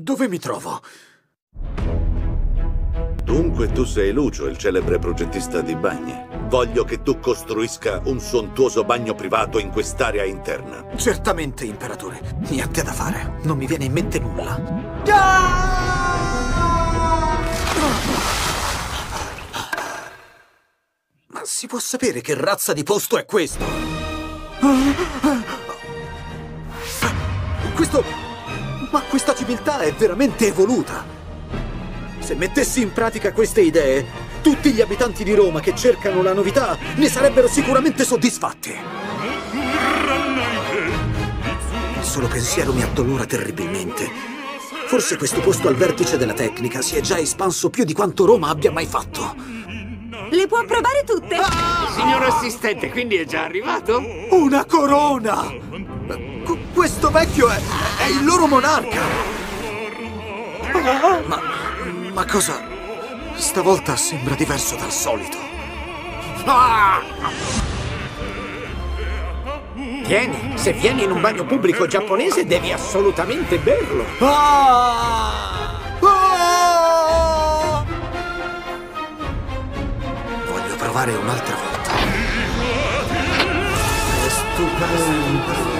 Dove mi trovo? Dunque tu sei Lucio, il celebre progettista di bagni. Voglio che tu costruisca un sontuoso bagno privato in quest'area interna. Certamente, imperatore. Niente da fare. Non mi viene in mente nulla. Ma si può sapere che razza di posto è questo? Ma questa civiltà è veramente evoluta. Se mettessi in pratica queste idee, tutti gli abitanti di Roma che cercano la novità ne sarebbero sicuramente soddisfatti. Il solo pensiero mi addolora terribilmente. Forse questo posto al vertice della tecnica si è già espanso più di quanto Roma abbia mai fatto. Le può provare tutte? Ah! Signor assistente, quindi è già arrivato? Una corona! Questo vecchio è il loro monarca! Ma cosa? Stavolta sembra diverso dal solito. Tieni, se vieni in un bagno pubblico giapponese devi assolutamente berlo. Voglio provare un'altra volta. È stupendo.